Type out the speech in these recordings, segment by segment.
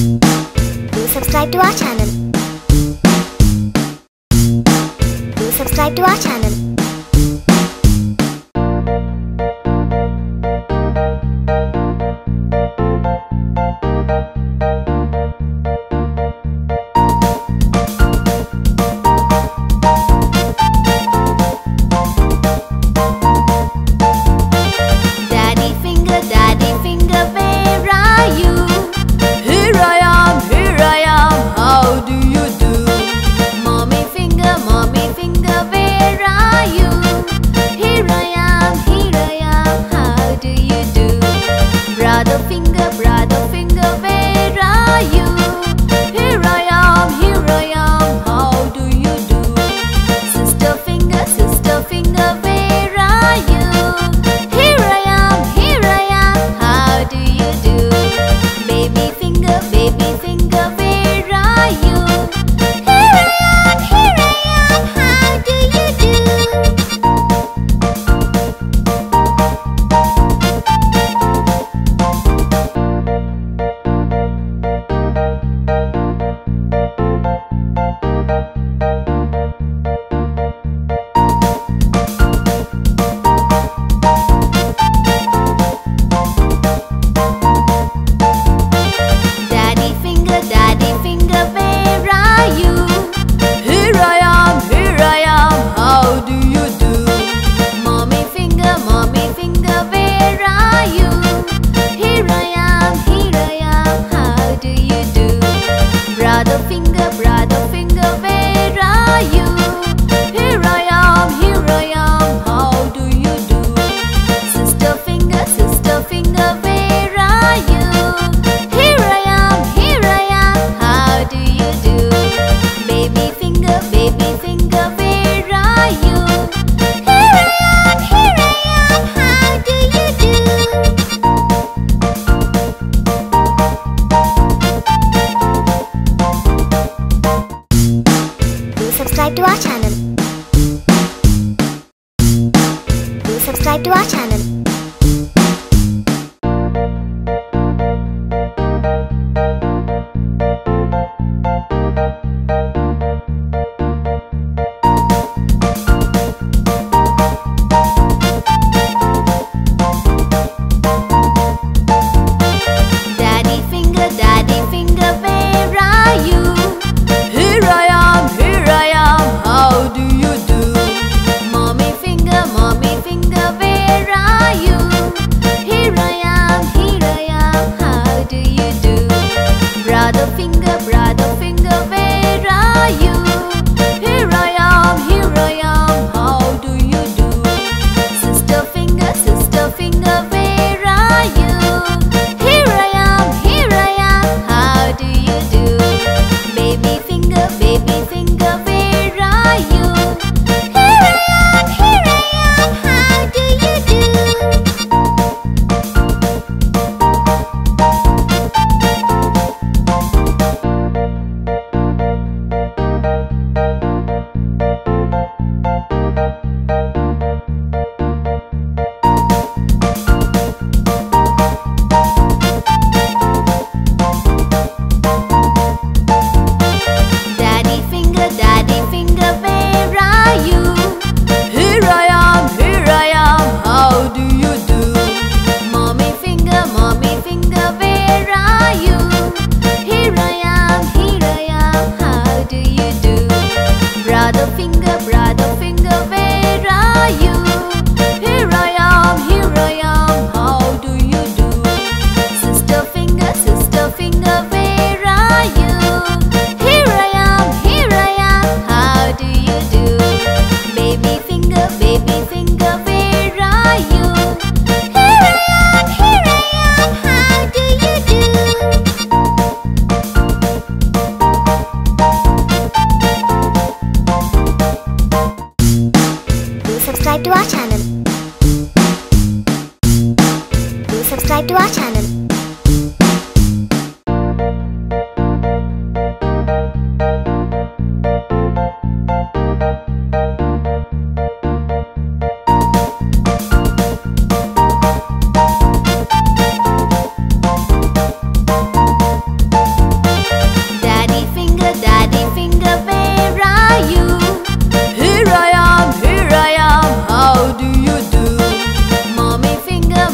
Subscribe to our channel. Do subscribe to our channel. To our channel. Do subscribe to our channel. Daddy finger, where are you? Here I am.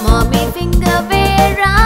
Mommy finger, where are you?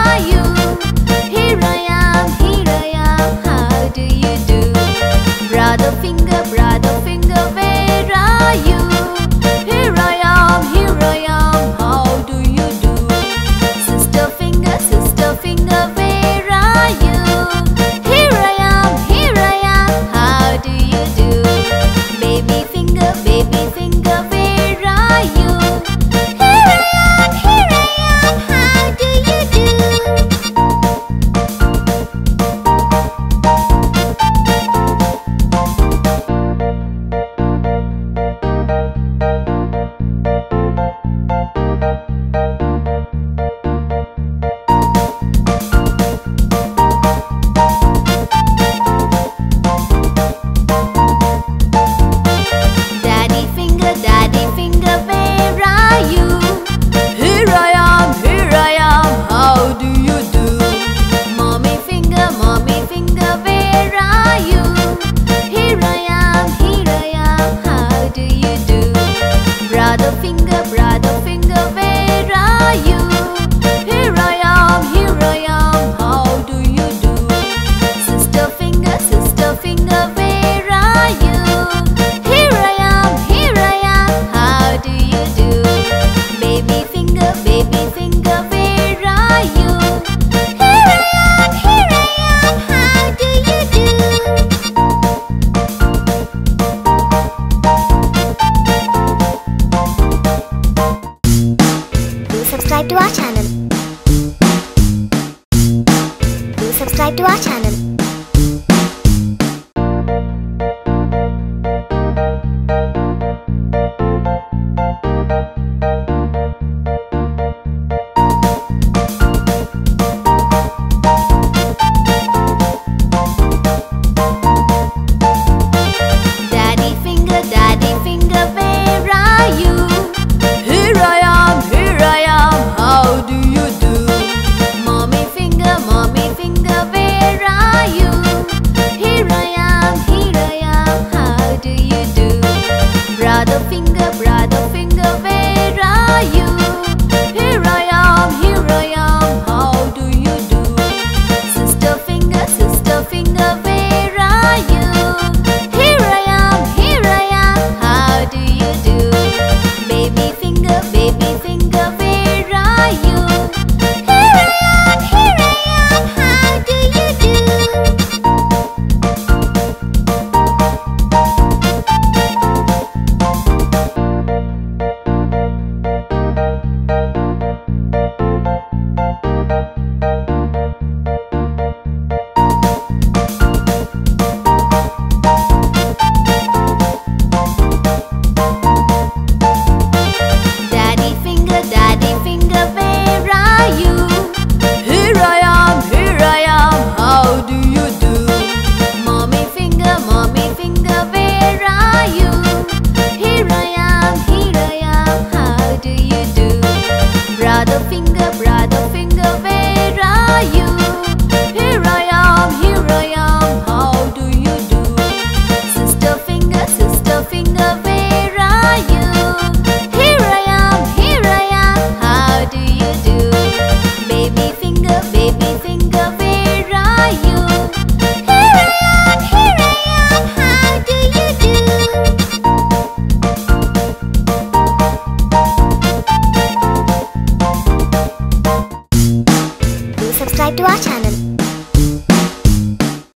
subscribe to our channel.